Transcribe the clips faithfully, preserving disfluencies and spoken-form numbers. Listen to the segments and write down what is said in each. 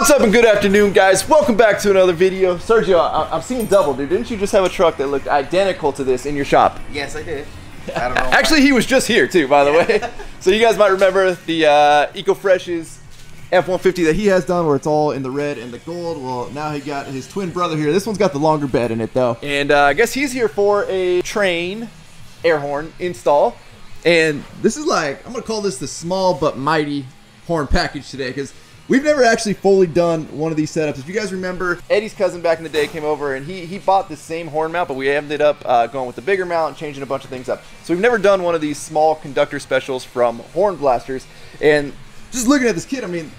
What's up and good afternoon, guys. Welcome back to another video. Sergio, I I'm seeing double, dude. Didn't you just have a truck that looked identical to this in your shop? Yes, I did. I don't know. Actually, he was just here too, by the way. So you guys might remember the uh, Ecofresh's F one fifty that he has done, where it's all in the red and the gold. Well, now he got his twin brother here. This one's got the longer bed in it though. And uh, I guess he's here for a train air horn install. And this is like, I'm gonna call this the small but mighty horn package today, because we've never actually fully done one of these setups. If you guys remember, Eddie's cousin back in the day came over and he he bought the same horn mount, but we ended up uh, going with the bigger mount and changing a bunch of things up. So we've never done one of these small conductor specials from Horn Blasters. And just looking at this kit, I mean,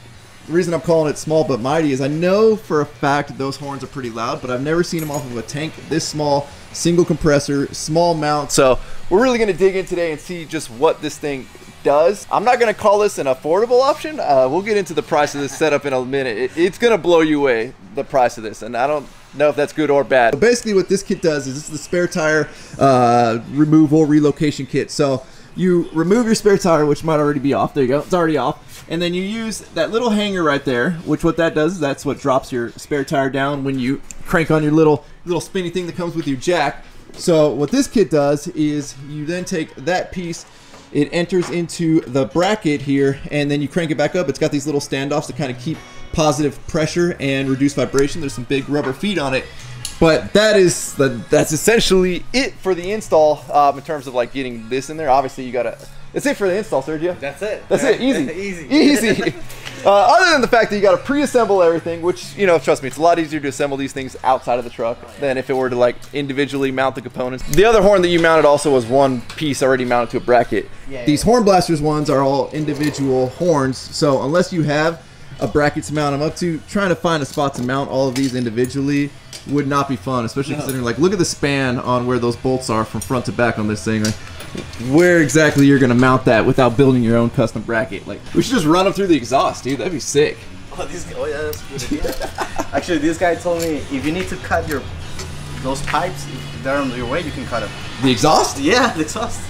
the reason I'm calling it small but mighty is I know for a fact those horns are pretty loud, but I've never seen them off of a tank this small, single compressor, small mount. So we're really gonna dig in today and see just what this thing does. I'm not going to call this an affordable option. Uh, we'll get into the price of this setup in a minute. It, it's going to blow you away, the price of this, and I don't know if that's good or bad. So basically what this kit does is this is the spare tire uh, removal relocation kit. So you remove your spare tire, which might already be off. There you go. It's already off. And then you use that little hanger right there, which what that does is that's what drops your spare tire down when you crank on your little little spinny thing that comes with your jack. So what this kit does is you then take that piece, it enters into the bracket here, and then you crank it back up. It's got these little standoffs to kind of keep positive pressure and reduce vibration. There's some big rubber feet on it, but that is the, that's essentially it for the install um, in terms of like getting this in there. Obviously, you gotta. It's it for the install, Sergio. That's it. That's it. Easy. Easy. Easy. uh, other than the fact that you gotta pre-assemble everything, which, you know, trust me, it's a lot easier to assemble these things outside of the truck oh, yeah. than if it were to like individually mount the components. The other horn that you mounted also was one piece already mounted to a bracket. Yeah, these yeah. Horn Blasters ones are all individual horns, so unless you have a bracket to mount them up to, trying to find a spot to mount all of these individually would not be fun, especially no. considering, like, look at the span on where those bolts are from front to back on this thing. Like, where exactly you're gonna mount that without building your own custom bracket? Like, we should just run them through the exhaust, dude. That'd be sick. Oh, this guy, oh yeah, that's a good idea. Actually, this guy told me if you need to cut your those pipes, if they're on your way, you can cut them. The exhaust? Yeah, the exhaust.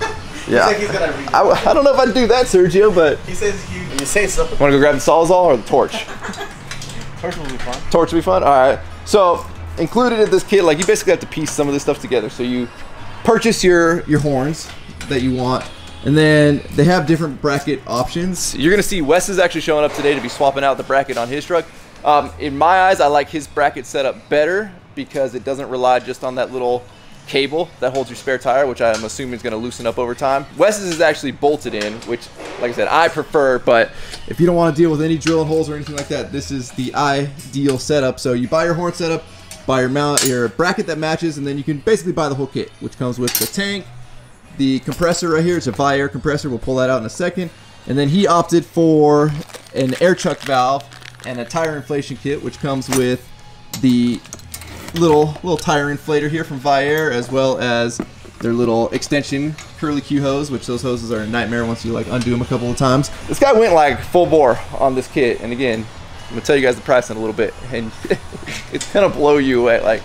Yeah. He's like, he's gonna read I, I don't know if I'd do that, Sergio, but he says you. You say so. Want to go grab the sawzall or the torch? Torch will be fun. Torch will be fun. All right. So included in this kit, like, you basically have to piece some of this stuff together. So you purchase your your horns that you want, and then they have different bracket options. You're gonna see Wes is actually showing up today to be swapping out the bracket on his truck. Um, in my eyes, I like his bracket setup better because it doesn't rely just on that little cable that holds your spare tire, which I'm assuming is gonna loosen up over time. Wes's is actually bolted in, which, like I said, I prefer, but if you don't wanna deal with any drilling holes or anything like that, this is the ideal setup. So you buy your horn setup, buy your mount, your bracket that matches, and then you can basically buy the whole kit, which comes with the tank, the compressor right here. It's a VIAIR compressor. We'll pull that out in a second. And then he opted for an air chuck valve and a tire inflation kit, which comes with the little little tire inflator here from VIAIR, as well as their little extension curly-Q hose, which those hoses are a nightmare once you like undo them a couple of times. This guy went like full bore on this kit, and again, I'm gonna tell you guys the price in a little bit, and it's gonna blow you away. Like,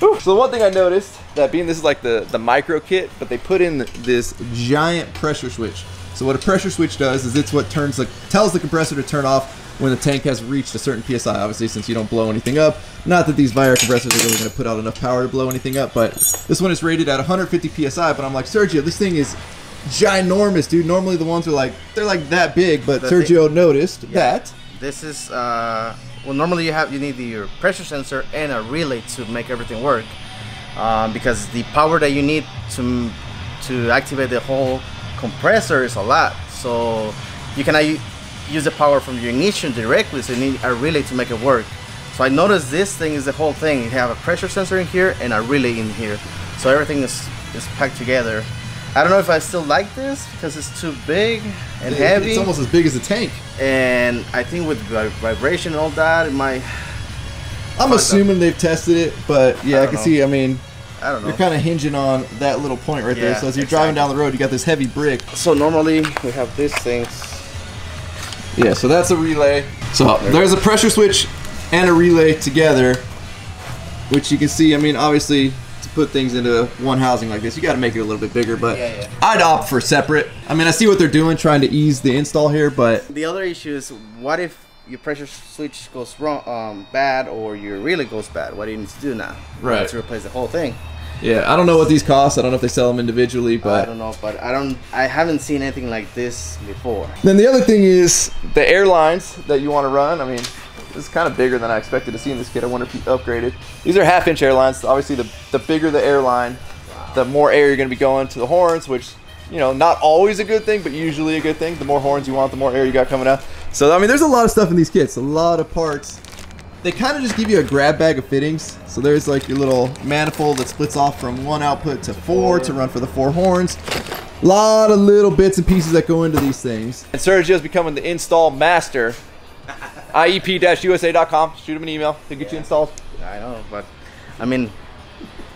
so the one thing I noticed, that being this is like the the micro kit, but they put in this giant pressure switch. So what a pressure switch does is it's what turns the tells the compressor to turn off when the tank has reached a certain P S I. Obviously, since you don't blow anything up, not that these VIAIR compressors are really gonna put out enough power to blow anything up, but this one is rated at one hundred fifty P S I. But I'm like, Sergio, this thing is ginormous, dude. Normally the ones are like they're like that big, but the Sergio thing, noticed yeah. that. This is, uh, well, normally you have, you need your pressure sensor and a relay to make everything work, um, because the power that you need to to activate the whole compressor is a lot. So you cannot use the power from your ignition directly, so you need a relay to make it work. So I noticed this thing is the whole thing. You have a pressure sensor in here and a relay in here. So everything is, is packed together. I don't know if I still like this because it's too big and it, heavy. It's almost as big as a tank. And I think with vibration and all that, it might... I'm assuming they've tested it, but yeah, I, I can know. see, I mean, I don't know. You're kind of hinging on that little point right yeah, there. So as you're exactly. driving down the road, you got this heavy brick. So normally we have these things. Yeah, so that's a relay. So there there's goes. a pressure switch and a relay together, which you can see, I mean, obviously, put things into one housing like this, you got to make it a little bit bigger, but yeah, yeah. I'd opt for separate. I mean, I see what they're doing, trying to ease the install here, but the other issue is, what if your pressure switch goes wrong, um, bad, or your relay goes bad, what do you need to do now? Right. You need to replace the whole thing. Yeah, I don't know what these cost. I don't know if they sell them individually, but I don't know. But I don't. I haven't seen anything like this before. Then the other thing is the airlines that you want to run. I mean, it's kind of bigger than I expected to see in this kit. I wonder if he upgraded. These are half-inch airlines. Obviously, the the bigger the airline, wow, the more air you're going to be going to the horns, which, you know, not always a good thing, but usually a good thing. The more horns you want, the more air you got coming out. So I mean, there's a lot of stuff in these kits. A lot of parts. They kind of just give you a grab bag of fittings. So there's like your little manifold that splits off from one output to four to run for the four horns. A lot of little bits and pieces that go into these things. And Sergio's becoming the install master. I E P U S A dot com. Shoot him an email. They'll get yeah. you installed. I know, but I mean,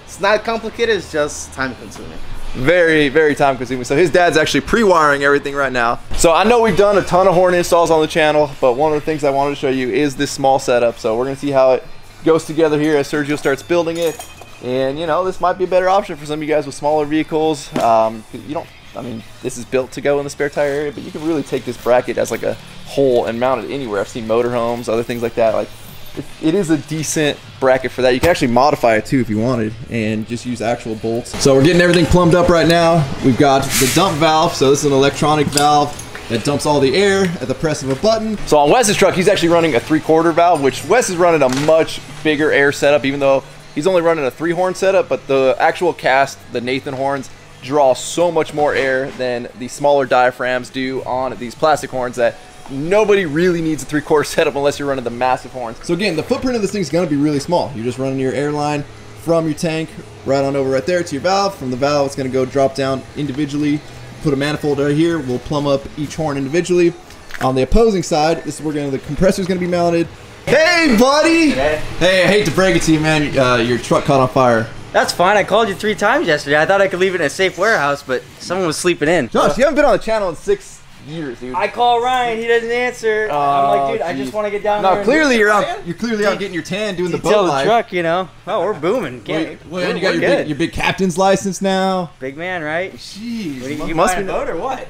it's not complicated. It's just time consuming. Very, very time consuming. So his dad's actually pre-wiring everything right now. So I know we've done a ton of horn installs on the channel, but one of the things I wanted to show you is this small setup. So we're gonna see how it goes together here as Sergio starts building it. And you know, this might be a better option for some of you guys with smaller vehicles. Um, you don't, I mean, this is built to go in the spare tire area, but you can really take this bracket as like a whole and mount it anywhere. I've seen motorhomes, other things like that. Like, it, it is a decent bracket for that. You can actually modify it too if you wanted and just use actual bolts. So we're getting everything plumbed up right now. We've got the dump valve. So this is an electronic valve that dumps all the air at the press of a button. So on Wes's truck, he's actually running a three quarter valve, which Wes is running a much bigger air setup, even though he's only running a three horn setup, but the actual cast, the Nathan horns, draw so much more air than the smaller diaphragms do on these plastic horns that nobody really needs a three-quarter setup unless you're running the massive horns. So again, the footprint of this thing is going to be really small. You're just running your airline from your tank right on over right there to your valve. From the valve, it's going to go drop down individually. Put a manifold right here. We'll plumb up each horn individually. On the opposing side, this is where the compressor is going to be mounted. Hey, buddy! Hey, hey, I hate to break it to you, man. Uh, your truck caught on fire. That's fine. I called you three times yesterday. I thought I could leave it in a safe warehouse, but someone was sleeping in. Josh, you haven't been on the channel in six years, dude. I call Ryan, he doesn't answer. Oh, I'm like, dude, geez. I just want to get down no, there. No, clearly you're out. You're clearly out getting your tan, doing the boat life. Truck, you know. Oh, we're booming. Can't, well, well, you got your big, your big captain's license now. Big man, right? Jeez, what, you, you must be a boat or what?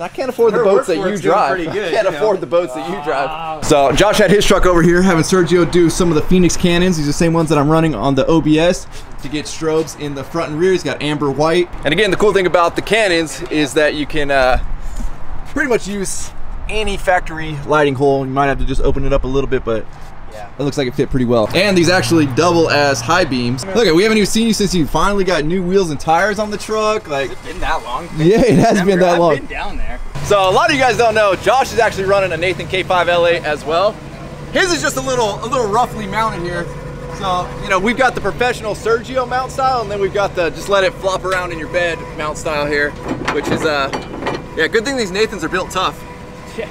I can't afford Her the boats that you drive. Good, I can't you know? afford the boats that you drive. So Josh had his truck over here, having Sergio do some of the Phoenix Cannons. These are the same ones that I'm running on the O B S to get strobes in the front and rear. He's got amber white. And again, the cool thing about the Cannons is that you can uh, pretty much use any factory lighting hole. You might have to just open it up a little bit, but yeah, it looks like it fit pretty well. And these actually double as high beams. Look, we haven't even seen you since you finally got new wheels and tires on the truck. Like, has it been that long? Yeah, it has Never, been that I've long. Been down there. So a lot of you guys don't know, Josh is actually running a Nathan K five L A as well. His is just a little, a little roughly mounted here. So, you know, we've got the professional Sergio mount style, and then we've got the just let it flop around in your bed mount style here, which is uh. Yeah, good thing these Nathans are built tough. Yeah.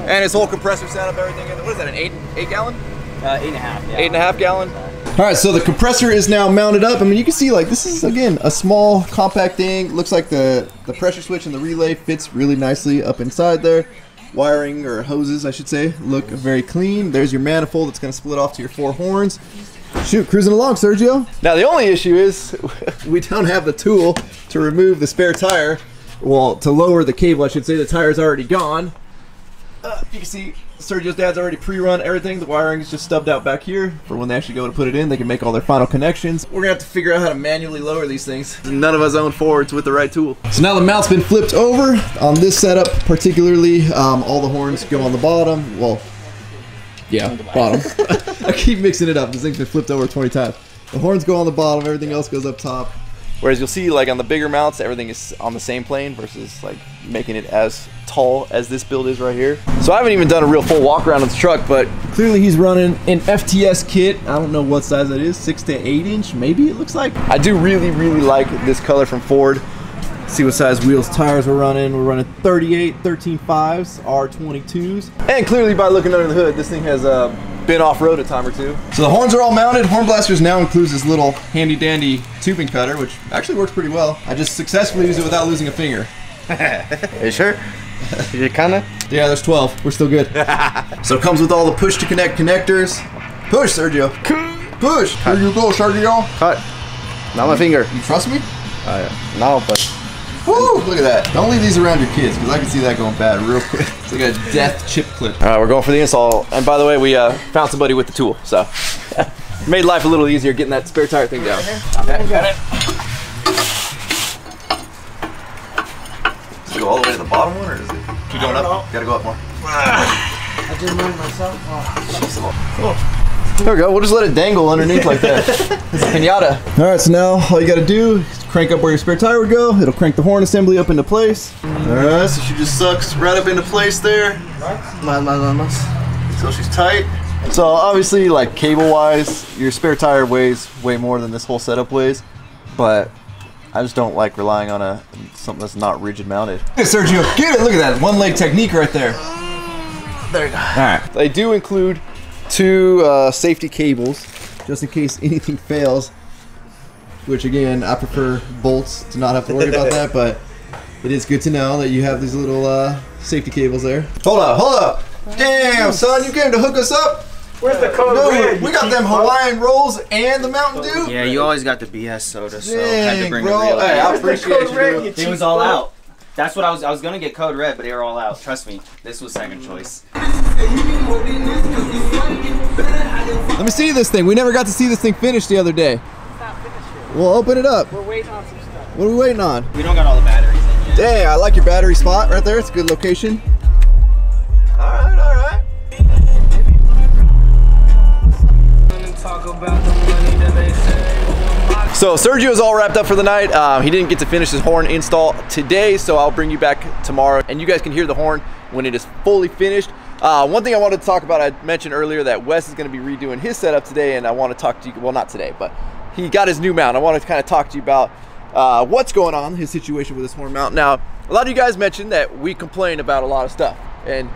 And his whole compressor setup, everything. What is that, an eight, eight gallon? Uh, eight and a half. Yeah. Eight and a half gallon. All right, so the compressor is now mounted up. I mean, you can see like this is, again, a small compact thing. Looks like the, the pressure switch and the relay fits really nicely up inside there. Wiring, or hoses, I should say, look very clean. There's your manifold that's gonna split off to your four horns. Shoot, cruising along, Sergio. Now, the only issue is we don't have the tool to remove the spare tire. Well, to lower the cable, I should say. The tire's already gone. Uh, you can see Sergio's dad's already pre-run everything. The wiring's just stubbed out back here for when they actually go to put it in. They can make all their final connections. We're gonna have to figure out how to manually lower these things. None of us own Fords with the right tool. So now the mount's been flipped over. On this setup particularly, um, all the horns go on the bottom. Well, yeah, bottom. I keep mixing it up. This thing's been flipped over twenty times. The horns go on the bottom. Everything else goes up top. Whereas you'll see, like on the bigger mounts, everything is on the same plane versus like making it as tall as this build is right here. So I haven't even done a real full walk around of the truck, but clearly he's running an F T S kit. I don't know what size that is, six to eight inch, maybe it looks like. I do really, really like this color from Ford. See what size wheels, tires we're running. We're running thirty-eight, thirteen fives, R twenty-twos. And clearly by looking under the hood, this thing has uh, been off-road a time or two. So the horns are all mounted. Horn Blasters now includes this little handy-dandy tubing cutter, which actually works pretty well. I just successfully used it without losing a finger. Are you sure? You kinda? Yeah, there's twelve. We're still good. So it comes with all the push-to-connect connectors. Push, Sergio. Push. Cut. Here you go, Sergio. Cut. Not my finger. You trust me? Uh, no, but... Woo! Look at that. Don't leave these around your kids, because I can see that going bad real quick. It's like a death chip clip. All right, we're going for the install. And by the way, we uh, found somebody with the tool, so. Made life a little easier getting that spare tire thing down. Okay, got it. Does it go all the way to the bottom one, or does it keep going up? Know. Gotta go up more. I just learned myself. Oh. Oh. There we go, we'll just let it dangle underneath like that. It's a pinata. All right, so now all you gotta do is crank up where your spare tire would go. It'll crank the horn assembly up into place. All right, so she just sucks right up into place there. So she's tight. So obviously, like cable-wise, your spare tire weighs way more than this whole setup weighs, but I just don't like relying on a something that's not rigid mounted. Hey, Sergio, get it, look at that one leg technique right there. There you go. All right, they do include two uh, safety cables, just in case anything fails, which again, I prefer bolts to not have to worry about that, but it is good to know that you have these little uh, safety cables there. Hold up, hold up. Damn, son, you came to hook us up. Where's the code no, red? We got them Hawaiian rolls and the Mountain Dew. Yeah, you always got the B S soda, so dang, I had to bring bro. a real. Hey, I appreciate you. It was all out. That's what I was, I was gonna get code red, but they were all out. Trust me, this was second choice. Let me see this thing. We never got to see this thing finished the other day. It's not finished yet. We'll open it up. We're waiting on some stuff. What are we waiting on? We don't got all the batteries in yet. Dang, I like your battery spot right there. It's a good location. All right, all right. So Sergio's all wrapped up for the night. Um, he didn't get to finish his horn install today, so I'll bring you back tomorrow and you guys can hear the horn when it is fully finished. Uh, one thing I wanted to talk about, I mentioned earlier that Wes is gonna be redoing his setup today, and I wanna talk to you, well not today, but he got his new mount. I wanna kinda talk to you about uh, what's going on, his situation with his horn mount. Now, a lot of you guys mentioned that we complain about a lot of stuff, and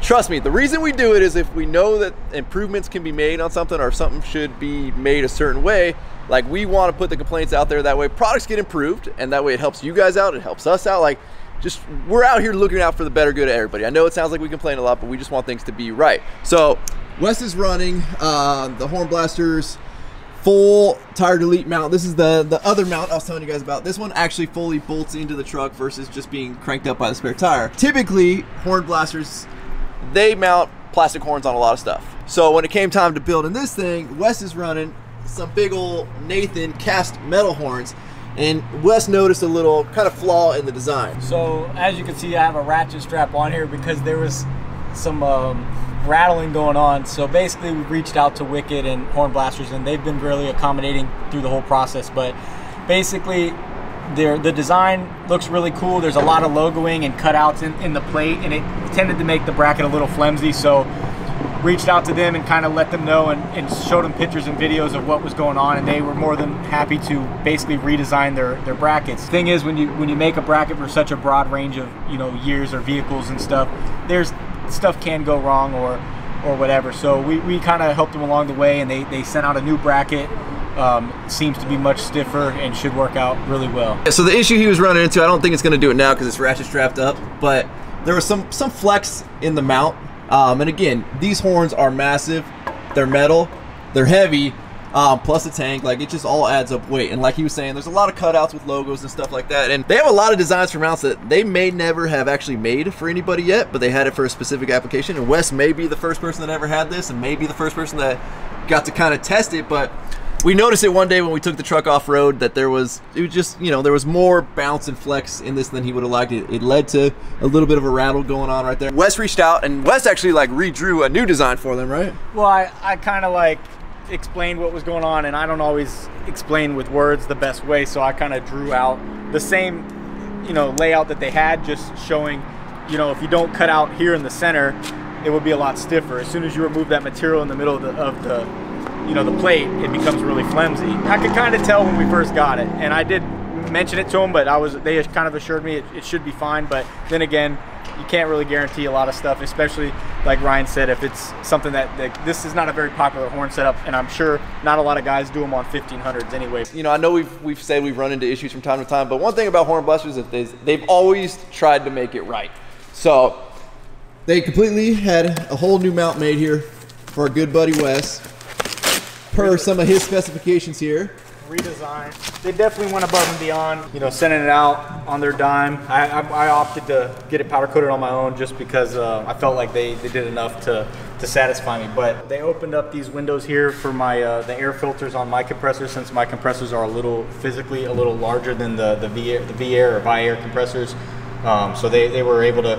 trust me, the reason we do it is if we know that improvements can be made on something or something should be made a certain way, like we want to put the complaints out there. That way products get improved, and that way it helps you guys out, it helps us out. Like, just, we're out here looking out for the better good of everybody. I know it sounds like we complain a lot, but we just want things to be right. So Wes is running uh, the Horn Blasters full tire delete mount. This is the, the other mount I was telling you guys about. This one actually fully bolts into the truck versus just being cranked up by the spare tire. Typically, Horn Blasters, they mount plastic horns on a lot of stuff. So when it came time to building this thing, Wes is running some big old Nathan cast metal horns, and Wes noticed a little kind of flaw in the design. So as you can see, I have a ratchet strap on here because there was some um, rattling going on. So basically we reached out to Wicked and Horn Blasters, and they've been really accommodating through the whole process. But basically, the design looks really cool. There's a lot of logoing and cutouts in, in the plate, and it tended to make the bracket a little flimsy. So reached out to them and kind of let them know, and, and showed them pictures and videos of what was going on, and they were more than happy to basically redesign their, their brackets. The thing is, when you when you make a bracket for such a broad range of, you know, years or vehicles and stuff, there's stuff can go wrong or or whatever. So we, we kind of helped them along the way, and they, they sent out a new bracket. Um, seems to be much stiffer and should work out really well. Yeah, so the issue he was running into, I don't think it's gonna do it now because it's ratchet strapped up, but there was some, some flex in the mount. Um, and again, these horns are massive, they're metal, they're heavy, um, plus the tank, like it just all adds up weight. And like he was saying, there's a lot of cutouts with logos and stuff like that. And they have a lot of designs for mounts that they may never have actually made for anybody yet, but they had it for a specific application. And Wes may be the first person that ever had this, and may be the first person that got to kind of test it, but we noticed it one day when we took the truck off-road that there was, it was just, you know, there was more bounce and flex in this than he would have liked. It, it led to a little bit of a rattle going on right there. Wes reached out, and Wes actually like redrew a new design for them, right? Well, I, I kind of like explained what was going on, and I don't always explain with words the best way, so I kind of drew out the same, you know, layout that they had, just showing, you know, if you don't cut out here in the center, it would be a lot stiffer. As soon as you remove that material in the middle of the, of the you know, the plate, it becomes really flimsy. I could kind of tell when we first got it, and I did mention it to them, but I was, they kind of assured me it, it should be fine. But then again, you can't really guarantee a lot of stuff, especially like Ryan said, if it's something that, that this is not a very popular horn setup, and I'm sure not a lot of guys do them on fifteen hundreds anyway. You know, I know we've, we've said we've run into issues from time to time, but one thing about Horn Blasters is they've always tried to make it right. So they completely had a whole new mount made here for our good buddy Wes, per some of his specifications here. redesign. They definitely went above and beyond, you know, sending it out on their dime. I, I, I opted to get it powder coated on my own just because uh, I felt like they, they did enough to, to satisfy me. But they opened up these windows here for my uh, the air filters on my compressors, since my compressors are a little physically a little larger than the, the VIAIR, the VIAIR or VIAIR compressors. Um, so they, they were able to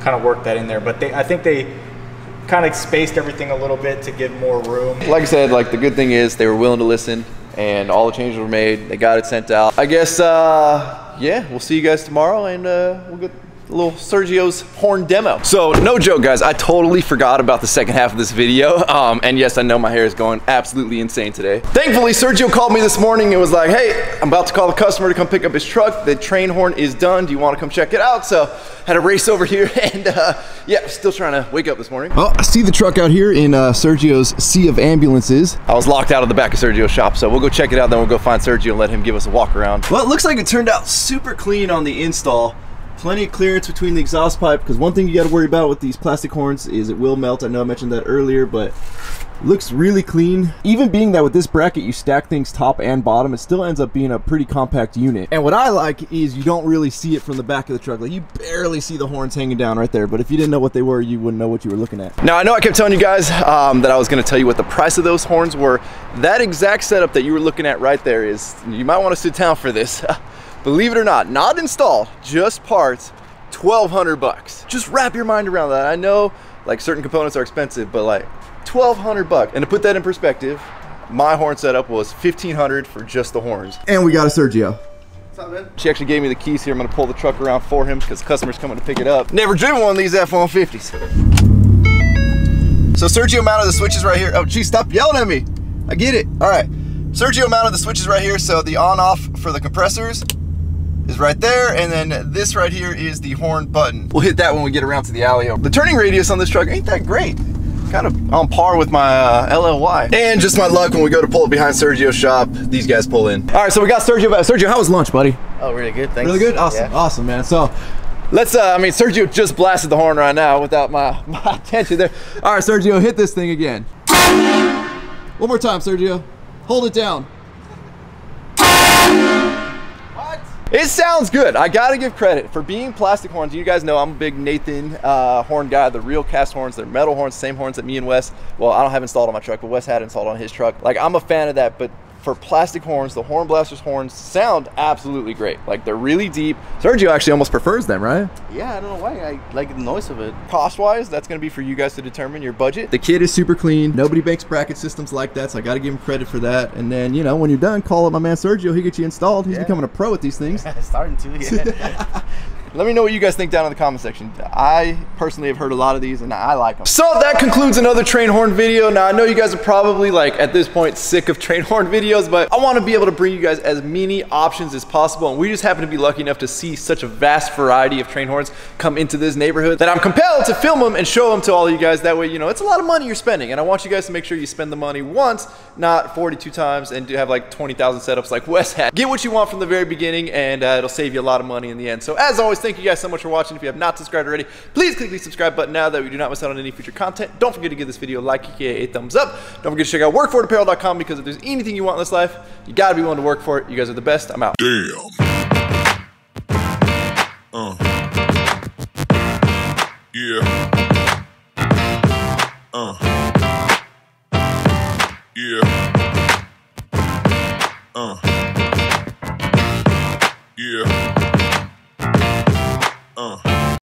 kind of work that in there. But they, I think they kind of spaced everything a little bit to give more room. Like I said, like the good thing is they were willing to listen and all the changes were made. They got it sent out. I guess, uh, yeah, we'll see you guys tomorrow and uh, we'll get a little Sergio's horn demo. So no joke guys, I totally forgot about the second half of this video. Um, and yes, I know my hair is going absolutely insane today. Thankfully, Sergio called me this morning and was like, hey, I'm about to call the customer to come pick up his truck. The train horn is done. Do you want to come check it out? So had a race over here and uh, yeah, still trying to wake up this morning. Well, I see the truck out here in uh, Sergio's sea of ambulances. I was locked out of the back of Sergio's shop. So we'll go check it out. Then we'll go find Sergio and let him give us a walk around. Well, it looks like it turned out super clean on the install. Plenty of clearance between the exhaust pipe, because one thing you got to worry about with these plastic horns is it will melt. I know I mentioned that earlier, but looks really clean. Even being that with this bracket you stack things top and bottom, it still ends up being a pretty compact unit. And what I like is you don't really see it from the back of the truck. Like you barely see the horns hanging down right there, but if you didn't know what they were, you wouldn't know what you were looking at. Now I know I kept telling you guys um, that I was going to tell you what the price of those horns were. That exact setup that you were looking at right there is, you might want to sit down for this. Believe it or not, not installed, just parts, twelve hundred bucks. Just wrap your mind around that. I know like certain components are expensive, but like twelve hundred bucks. And to put that in perspective, my horn setup was fifteen hundred for just the horns. And we got a Sergio. What's up, man? She actually gave me the keys here. I'm gonna pull the truck around for him because the customer's coming to pick it up. Never driven one of these F one fifties. So Sergio mounted the switches right here. Oh geez, stop yelling at me. I get it, all right. Sergio mounted the switches right here. So the on off for the compressors is right there, and then this right here is the horn button. We'll hit that when we get around to the alley. The turning radius on this truck ain't that great. Kind of on par with my uh, L L Y. And just my luck, when we go to pull it behind Sergio's shop, these guys pull in. All right, so we got Sergio. Sergio, how was lunch, buddy? Oh, really good, thanks. Really good? Awesome, yeah. Awesome, man. So let's, uh, I mean, Sergio just blasted the horn right now without my, my attention there. All right, Sergio, hit this thing again. One more time, Sergio. Hold it down. It sounds good. I gotta give credit for being plastic horns. You guys know I'm a big Nathan uh, horn guy. The real cast horns, they're metal horns, same horns that me and Wes, well, I don't have installed on my truck, but Wes had installed on his truck. Like, I'm a fan of that, but for plastic horns, the Horn Blasters horns sound absolutely great. Like, they're really deep. Sergio actually almost prefers them, right? Yeah, I don't know why. I like the noise of it. Cost-wise, that's gonna be for you guys to determine your budget. The kit is super clean. Nobody makes bracket systems like that, so I gotta give him credit for that. And then, you know, when you're done, call up my man Sergio. He gets you installed. He's yeah. becoming a pro at these things. Starting to, yeah. Let me know what you guys think down in the comment section. I personally have heard a lot of these and I like them. So that concludes another train horn video. Now I know you guys are probably like at this point sick of train horn videos, but I want to be able to bring you guys as many options as possible. And we just happen to be lucky enough to see such a vast variety of train horns come into this neighborhood that I'm compelled to film them and show them to all you guys. That way, you know, it's a lot of money you're spending. And I want you guys to make sure you spend the money once, not forty-two times and do have like twenty thousand setups like Wes had. Get what you want from the very beginning and uh, it'll save you a lot of money in the end. So as always, thank you guys so much for watching. If you have not subscribed already, please click the subscribe button now that we do not miss out on any future content. Don't forget to give this video a like, aka a thumbs up. Don't forget to check out work for it apparel dot com because if there's anything you want in this life, you gotta be willing to work for it. You guys are the best. I'm out. Damn.